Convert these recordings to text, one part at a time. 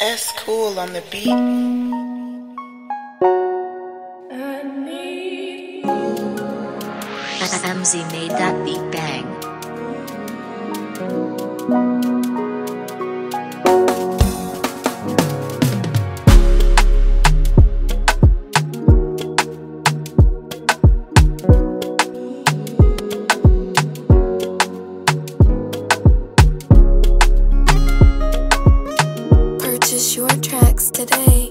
S Cool on the beat. MZ made that beat bang. Purchase your tracks today.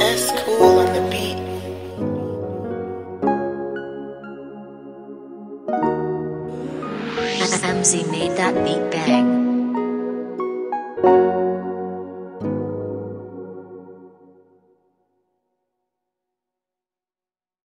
S Cool on the beat. MZ made that beat bang.